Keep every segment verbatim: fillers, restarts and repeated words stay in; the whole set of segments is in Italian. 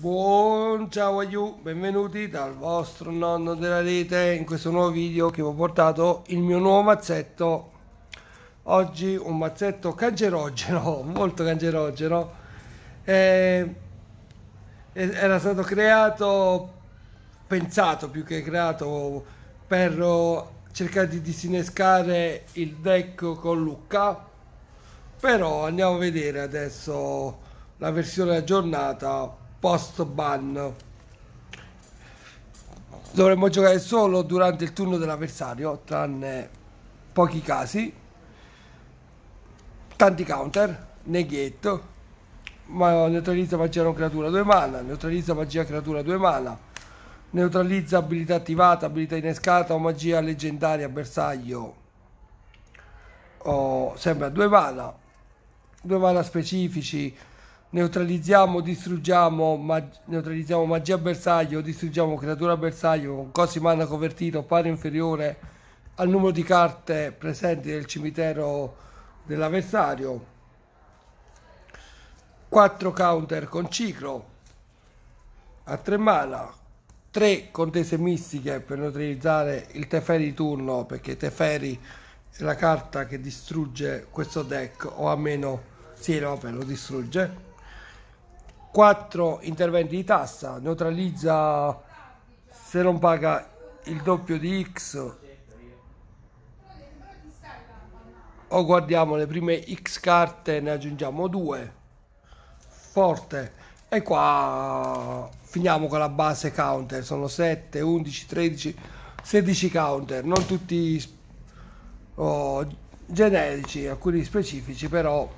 Buon ciao a you, benvenuti dal vostro nonno della rete in questo nuovo video che vi ho portato il mio nuovo mazzetto. Oggi un mazzetto cancerogeno, molto cancerogeno. E, era stato creato, pensato più che creato, per cercare di disinnescare il deck con Luca. Però andiamo a vedere adesso la versione aggiornata post ban. Dovremmo giocare solo durante il turno dell'avversario, tranne pochi casi, tanti counter, neghetto, ma neutralizza magia non creatura due mana, neutralizza magia creatura due mana, neutralizza abilità attivata, abilità innescata o magia leggendaria bersaglio, o sembra due mana, due mana specifici. Neutralizziamo, distruggiamo, mag neutralizziamo magia bersaglio, distruggiamo creatura bersaglio con costi mana convertito pari o inferiore al numero di carte presenti nel cimitero dell'avversario. quattro counter con ciclo a tre mana, tre contese mistiche per neutralizzare il Teferi di turno, perché Teferi è la carta che distrugge questo deck, o almeno sì, no, per lo distrugge. quattro interventi di tassa, neutralizza se non paga il doppio di X, o guardiamo le prime X carte, ne aggiungiamo due, forte, e qua finiamo con la base counter, sono sette, undici, tredici, sedici counter, non tutti oh, generici, alcuni specifici, però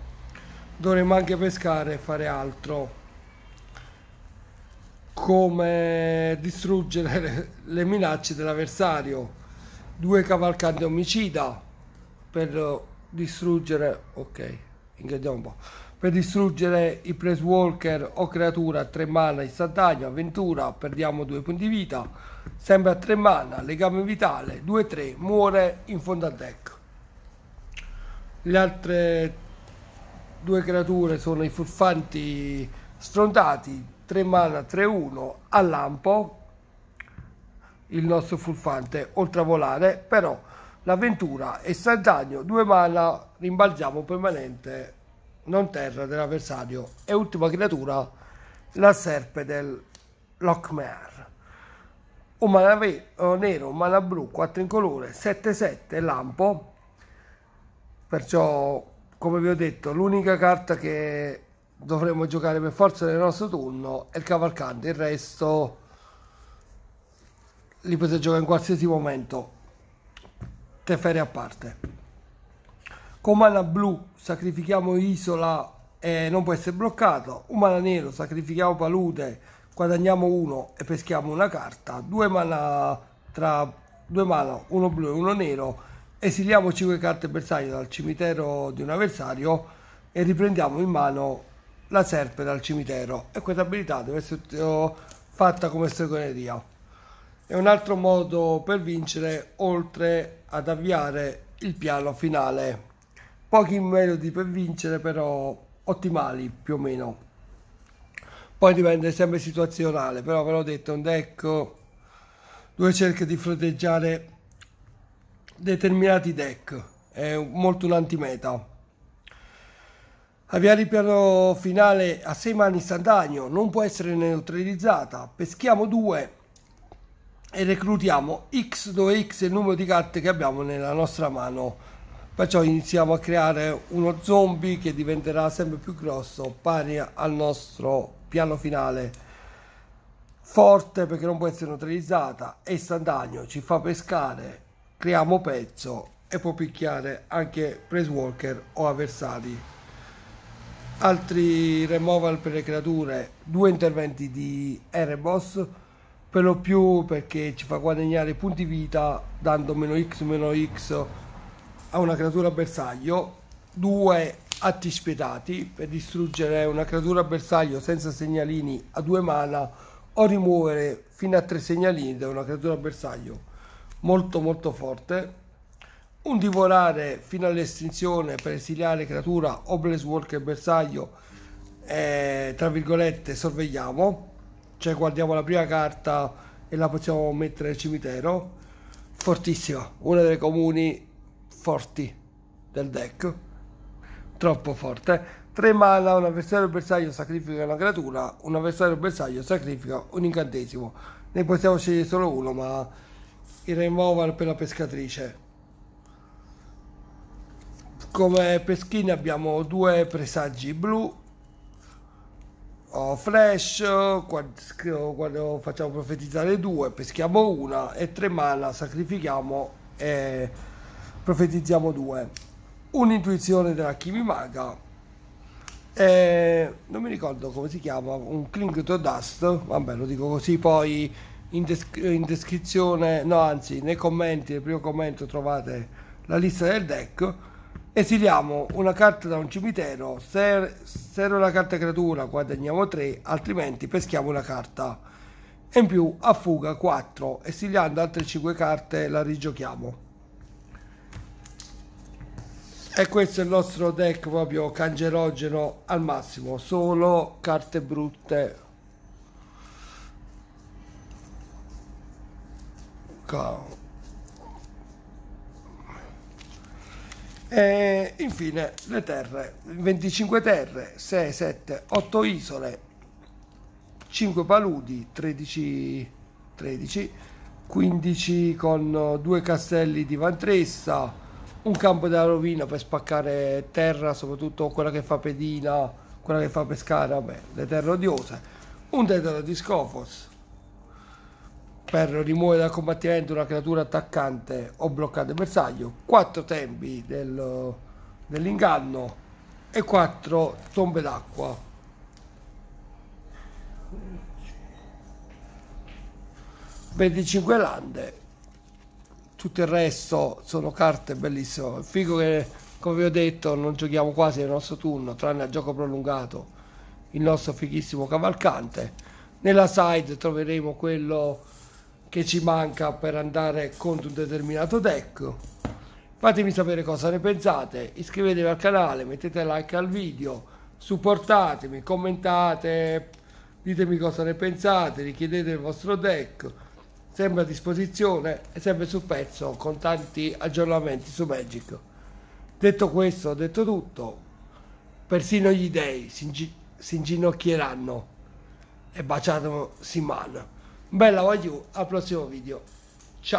dovremmo anche pescare e fare altro, come distruggere le minacce dell'avversario. Due cavalcanti omicida per distruggere, ok, ingaggiamo un po', per distruggere i press walker o creatura tre mana istantaneo, avventura, perdiamo due punti vita, sembra tre mana, legame vitale, due tre, muore in fondo al deck. Le altre due creature sono i furfanti strontati, tre mana, tre uno, a lampo, il nostro furfante, oltravolare, però l'avventura è istantaneo, due mana, rimbalziamo permanente, non terra dell'avversario, e ultima creatura, la serpe del Lochmear. Un mana nero, un mana blu, quattro in colore, sette sette, lampo, perciò, come vi ho detto, l'unica carta che dovremmo giocare per forza nel nostro turno e il cavalcante, il resto li potete giocare in qualsiasi momento, Teferi a parte. Con mana blu sacrifichiamo isola e non può essere bloccato, un mana nero sacrifichiamo palude, guadagniamo uno e peschiamo una carta, due mana, tra due mana, uno blu e uno nero, esiliamo cinque carte bersaglio dal cimitero di un avversario e riprendiamo in mano la serpe dal cimitero, e questa abilità deve essere fatta come stregoneria. È un altro modo per vincere, oltre ad avviare il piano finale. Pochi metodi per vincere, però ottimali più o meno, poi dipende sempre situazionale, però ve l'ho detto, un deck dove cerca di fronteggiare determinati deck è molto un antimeta. Avviare il piano finale a sei mani istantaneo, non può essere neutralizzata, peschiamo due e reclutiamo X, dove X è il numero di carte che abbiamo nella nostra mano, perciò iniziamo a creare uno zombie che diventerà sempre più grosso, pari al nostro piano finale, forte perché non può essere neutralizzata, è istantaneo, ci fa pescare, creiamo pezzo e può picchiare anche press walker o avversari. Altri removal per le creature, due interventi di Erebos, per lo più perché ci fa guadagnare punti vita dando meno X meno X a una creatura bersaglio, due atti spietati per distruggere una creatura bersaglio senza segnalini a due mana o rimuovere fino a tre segnalini da una creatura bersaglio, molto molto forte. Un divorare fino all'estinzione per esiliare creatura o press walker bersaglio, eh, tra virgolette sorvegliamo, cioè guardiamo la prima carta e la possiamo mettere nel cimitero, fortissima, una delle comuni forti del deck, troppo forte. tre mana, un avversario bersaglio sacrifica una creatura, un avversario bersaglio sacrifica un incantesimo, ne possiamo scegliere solo uno, ma il removal per la pescatrice. Come peschine abbiamo due presagi blu, oh, flash, quando, quando facciamo profetizzare due, peschiamo una e tre mana, sacrifichiamo e profetizziamo due. Un'intuizione della Kimimaga e non mi ricordo come si chiama, un Cling to Dust, vabbè lo dico così, poi in, desc in descrizione, no anzi nei commenti, nel primo commento trovate la lista del deck. Esiliamo una carta da un cimitero, se serve una carta creatura guadagniamo tre, altrimenti peschiamo una carta e in più a fuga quattro, esiliando altre cinque carte la rigiochiamo. E questo è il nostro deck proprio cancerogeno al massimo, solo carte brutte. Go. E infine le terre, venticinque terre, sei, sette, otto isole, cinque paludi, tredici, tredici, quindici con due castelli di Vantressa, un campo della rovina per spaccare terra, soprattutto quella che fa pedina, quella che fa pescare, vabbè, le terre odiose, un dedalo di Scofos per rimuovere dal combattimento una creatura attaccante o bloccante bersaglio, quattro tempi del, dell'inganno e quattro tombe d'acqua. venticinque lande, tutto il resto sono carte bellissime. Figo che, come vi ho detto, non giochiamo quasi nel nostro turno, tranne al gioco prolungato, il nostro fighissimo cavalcante. Nella side troveremo quello che ci manca per andare contro un determinato deck. Fatemi sapere cosa ne pensate, iscrivetevi al canale, mettete like al video, supportatemi, commentate, ditemi cosa ne pensate, richiedete il vostro deck, sempre a disposizione e sempre sul pezzo con tanti aggiornamenti su Magic. Detto questo, ho detto tutto, persino gli dei si inginocchieranno e baciatemi Siman. Bella voglio al prossimo video, ciao!